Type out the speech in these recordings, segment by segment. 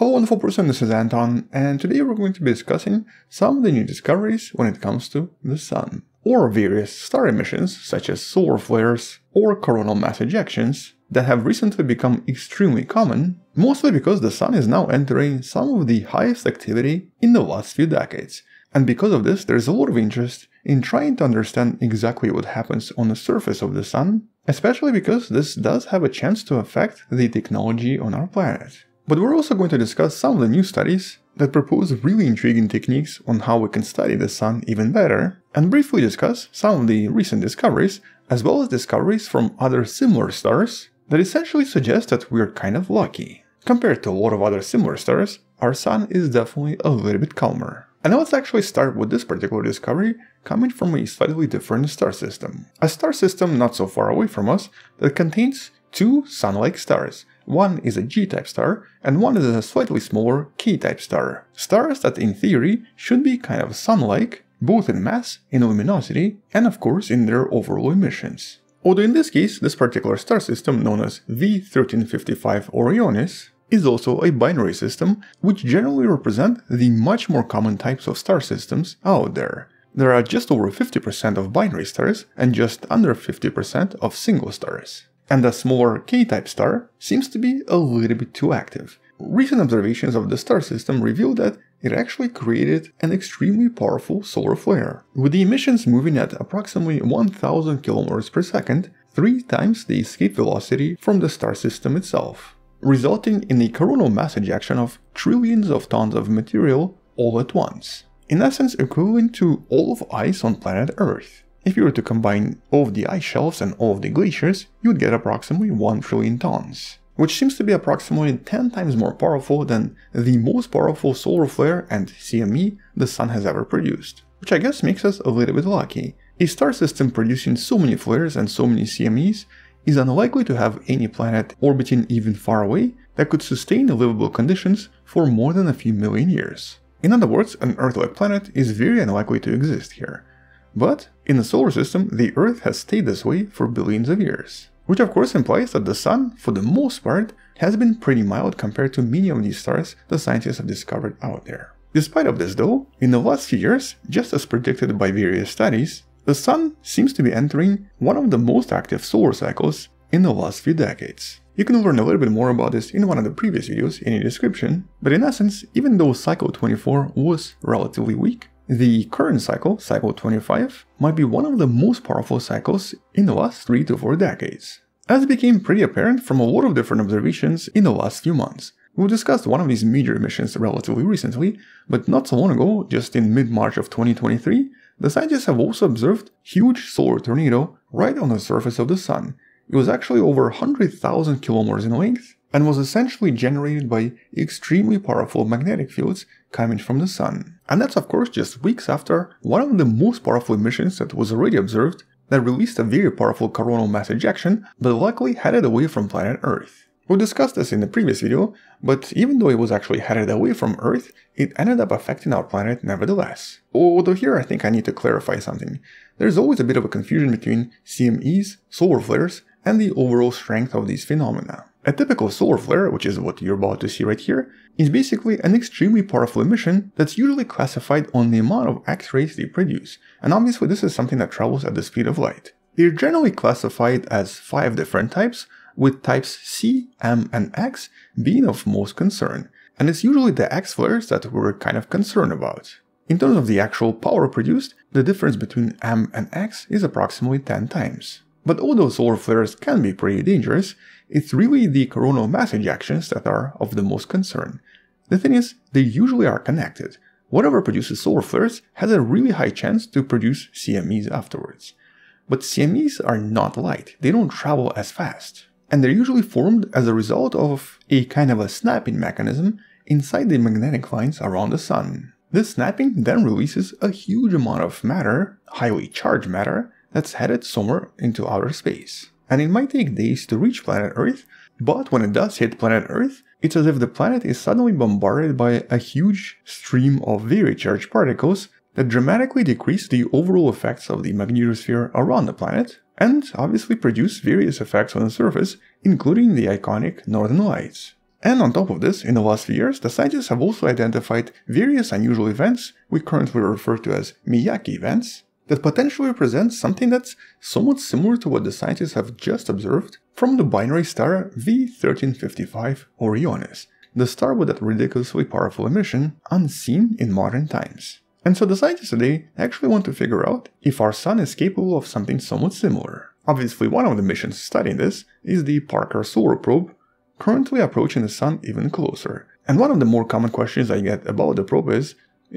Hello wonderful person, this is Anton, and today we're going to be discussing some of the new discoveries when it comes to the Sun, or various star emissions such as solar flares or coronal mass ejections that have recently become extremely common, mostly because the Sun is now entering some of the highest activity in the last few decades. And because of this, there's a lot of interest in trying to understand exactly what happens on the surface of the Sun, especially because this does have a chance to affect the technology on our planet. But we're also going to discuss some of the new studies that propose really intriguing techniques on how we can study the Sun even better, and briefly discuss some of the recent discoveries, as well as discoveries from other similar stars that essentially suggest that we're kind of lucky. Compared to a lot of other similar stars, our Sun is definitely a little bit calmer. And now let's actually start with this particular discovery coming from a slightly different star system. A star system not so far away from us that contains two Sun-like stars. One is a G-type star, and one is a slightly smaller K-type star. Stars that in theory should be kind of Sun-like, both in mass, in luminosity, and of course in their overall emissions. Although in this case, this particular star system, known as V1355 Orionis, is also a binary system, which generally represent the much more common types of star systems out there. There are just over 50% of binary stars and just under 50% of single stars. And a smaller K-type star seems to be a little bit too active. Recent observations of the star system reveal that it actually created an extremely powerful solar flare, with the emissions moving at approximately 1000 km per second, 3 times the escape velocity from the star system itself, resulting in a coronal mass ejection of trillions of tons of material all at once. In essence, equivalent to all of ice on planet Earth. If you were to combine all of the ice shelves and all of the glaciers, you would get approximately 1 trillion tons, which seems to be approximately 10 times more powerful than the most powerful solar flare and CME the Sun has ever produced, which I guess makes us a little bit lucky. A star system producing so many flares and so many CMEs is unlikely to have any planet orbiting even far away that could sustain livable conditions for more than a few million years. In other words, an Earth-like planet is very unlikely to exist here. But in the solar system, the Earth has stayed this way for billions of years. Which of course implies that the Sun, for the most part, has been pretty mild compared to many of these stars the scientists have discovered out there. Despite of this though, in the last few years, just as predicted by various studies, the Sun seems to be entering one of the most active solar cycles in the last few decades. You can learn a little bit more about this in one of the previous videos in the description, but in essence, even though cycle 24 was relatively weak, the current cycle, cycle 25, might be one of the most powerful cycles in the last 3 to 4 decades, as became pretty apparent from a lot of different observations in the last few months. We've discussed one of these major emissions relatively recently, but not so long ago, just in mid-March of 2023, the scientists have also observed huge solar tornado right on the surface of the Sun. It was actually over 100,000 kilometers in length and was essentially generated by extremely powerful magnetic fields coming from the Sun. And that's of course just weeks after one of the most powerful emissions that was already observed that released a very powerful coronal mass ejection, but luckily headed away from planet Earth. We discussed this in the previous video, but even though it was actually headed away from Earth, it ended up affecting our planet nevertheless. Although here I think I need to clarify something. There's always a bit of a confusion between CMEs, solar flares, and the overall strength of these phenomena. A typical solar flare, which is what you're about to see right here, is basically an extremely powerful emission that's usually classified on the amount of X-rays they produce, and obviously this is something that travels at the speed of light. They're generally classified as 5 different types, with types C, M, and X being of most concern, and it's usually the X flares that we're kind of concerned about. In terms of the actual power produced, the difference between M and X is approximately 10 times. But although solar flares can be pretty dangerous, it's really the coronal mass ejections that are of the most concern. The thing is, they usually are connected. Whatever produces solar flares has a really high chance to produce CMEs afterwards. But CMEs are not light, they don't travel as fast. And they're usually formed as a result of a kind of a snapping mechanism inside the magnetic lines around the Sun. This snapping then releases a huge amount of matter, highly charged matter, that's headed somewhere into outer space. And it might take days to reach planet Earth, but when it does hit planet Earth, it's as if the planet is suddenly bombarded by a huge stream of very charged particles that dramatically decrease the overall effects of the magnetosphere around the planet, and obviously produce various effects on the surface, including the iconic northern lights. And on top of this, in the last few years, the scientists have also identified various unusual events we currently refer to as Miyake events that potentially represent something that's somewhat similar to what the scientists have just observed from the binary star V1355 Orionis, the star with that ridiculously powerful emission unseen in modern times. And so the scientists today actually want to figure out if our sun is capable of something somewhat similar. Obviously, one of the missions studying this is the Parker Solar Probe, currently approaching the sun even closer. And one of the more common questions I get about the probe is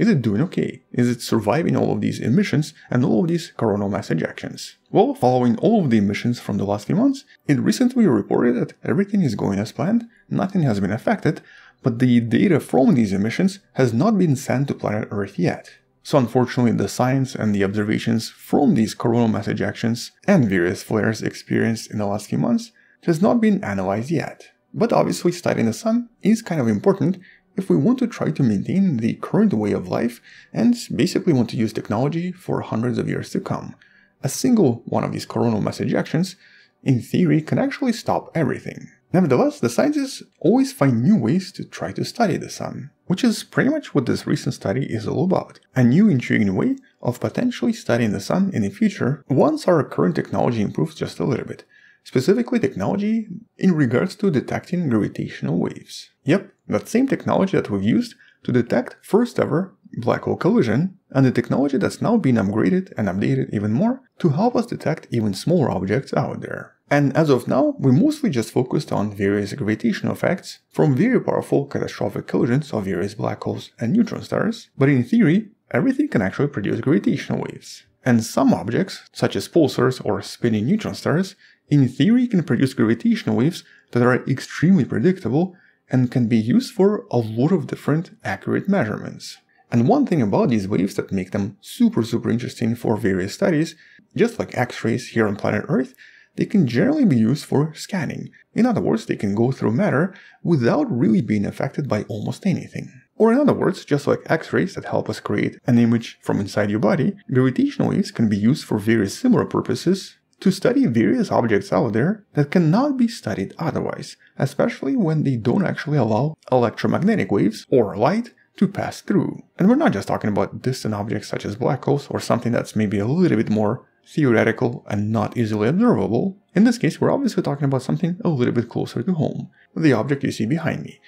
it doing okay? Is it surviving all of these emissions and all of these coronal mass ejections? Well, following all of the emissions from the last few months, it recently reported that everything is going as planned, nothing has been affected, but the data from these emissions has not been sent to planet Earth yet. So unfortunately, the science and the observations from these coronal mass ejections and various flares experienced in the last few months has not been analyzed yet. But obviously, studying the sun is kind of important if we want to try to maintain the current way of life and basically want to use technology for hundreds of years to come. A single one of these coronal mass ejections, in theory, can actually stop everything. Nevertheless, the scientists always find new ways to try to study the sun, which is pretty much what this recent study is all about. A new intriguing way of potentially studying the sun in the future once our current technology improves just a little bit. Specifically technology in regards to detecting gravitational waves. Yep, that same technology that we've used to detect first ever black hole collision, and the technology that's now been upgraded and updated even more to help us detect even smaller objects out there. And as of now, we mostly just focused on various gravitational effects from very powerful catastrophic collisions of various black holes and neutron stars, but in theory, everything can actually produce gravitational waves. And some objects, such as pulsars or spinning neutron stars, in theory can produce gravitational waves that are extremely predictable and can be used for a lot of different accurate measurements. And one thing about these waves that make them super interesting for various studies, just like X-rays here on planet Earth, they can generally be used for scanning. In other words, they can go through matter without really being affected by almost anything. Or in other words, just like X-rays that help us create an image from inside your body, gravitational waves can be used for very similar purposes to study various objects out there that cannot be studied otherwise, especially when they don't actually allow electromagnetic waves or light to pass through. And we're not just talking about distant objects such as black holes or something that's maybe a little bit more theoretical and not easily observable. In this case, we're obviously talking about something a little bit closer to home, the object you see behind me.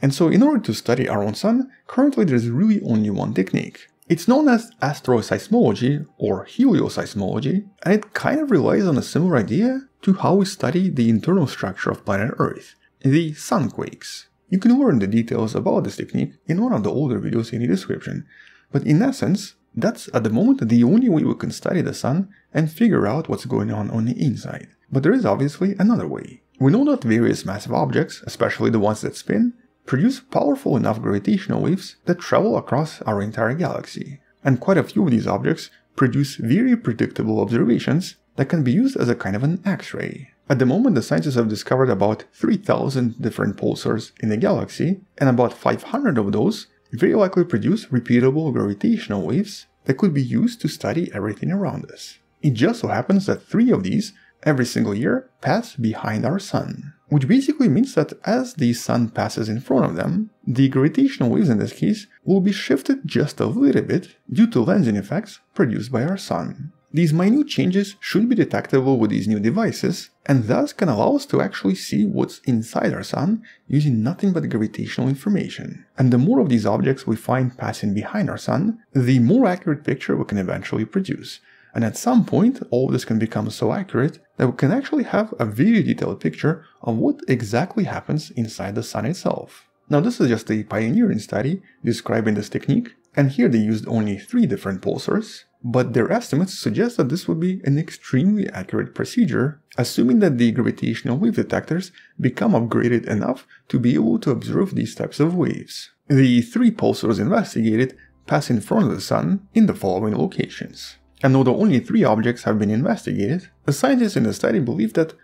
And so in order to study our own sun, currently there's really only one technique. It's known as asteroseismology or helioseismology, and it kind of relies on a similar idea to how we study the internal structure of planet Earth, the sunquakes. You can learn the details about this technique in one of the older videos in the description, but in essence, that's at the moment the only way we can study the sun and figure out what's going on the inside. But there is obviously another way. We know that various massive objects, especially the ones that spin, produce powerful enough gravitational waves that travel across our entire galaxy. And quite a few of these objects produce very predictable observations that can be used as a kind of an X-ray. At the moment, the scientists have discovered about 3,000 different pulsars in the galaxy, and about 500 of those very likely produce repeatable gravitational waves that could be used to study everything around us. It just so happens that 3 of these every single year pass behind our sun, which basically means that as the sun passes in front of them, the gravitational waves in this case will be shifted just a little bit due to lensing effects produced by our sun. These minute changes should be detectable with these new devices and thus can allow us to actually see what's inside our sun using nothing but gravitational information. And the more of these objects we find passing behind our sun, the more accurate picture we can eventually produce. And at some point, all this can become so accurate that we can actually have a very detailed picture of what exactly happens inside the sun itself. Now, this is just a pioneering study describing this technique, and here they used only 3 different pulsars, but their estimates suggest that this would be an extremely accurate procedure, assuming that the gravitational wave detectors become upgraded enough to be able to observe these types of waves. The 3 pulsars investigated pass in front of the sun in the following locations. And although only 3 objects have been investigated, the scientists in the study believe that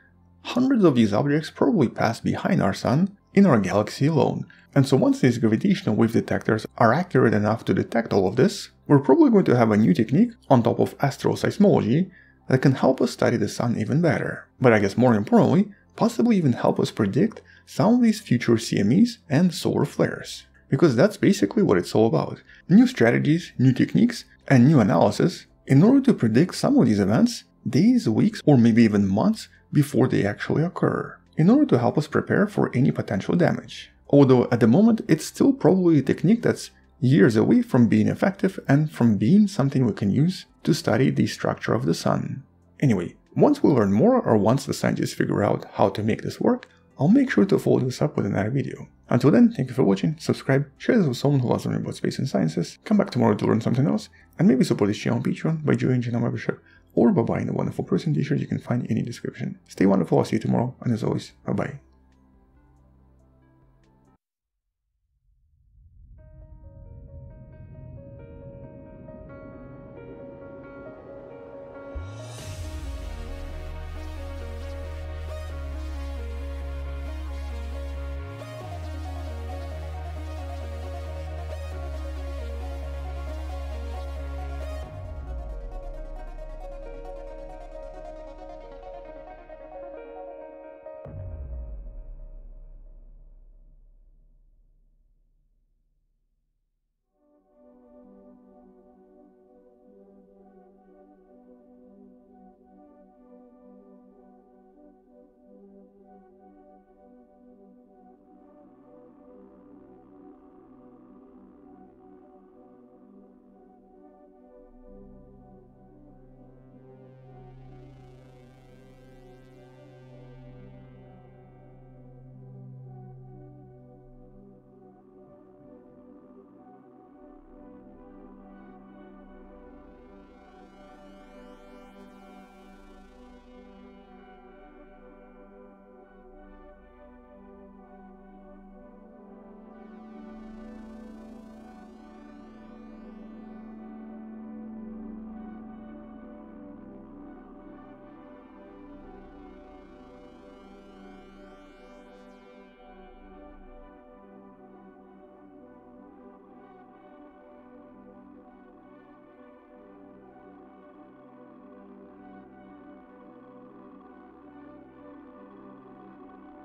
hundreds of these objects probably pass behind our sun in our galaxy alone. And so once these gravitational wave detectors are accurate enough to detect all of this, we're probably going to have a new technique on top of asteroseismology that can help us study the sun even better. But I guess more importantly, possibly even help us predict some of these future CMEs and solar flares. Because that's basically what it's all about. New strategies, new techniques, and new analysis in order to predict some of these events days, weeks, or maybe even months before they actually occur, in order to help us prepare for any potential damage. Although at the moment it's still probably a technique that's years away from being effective and from being something we can use to study the structure of the sun. Anyway, once we learn more or once the scientists figure out how to make this work, I'll make sure to follow this up with another video. Until then, thank you for watching, subscribe, share this with someone who loves learning about space and sciences, come back tomorrow to learn something else, and maybe support this channel on Patreon by joining Genome membership or by buying the wonderful person t-shirt you can find in the description. Stay wonderful, I'll see you tomorrow, and as always, bye-bye.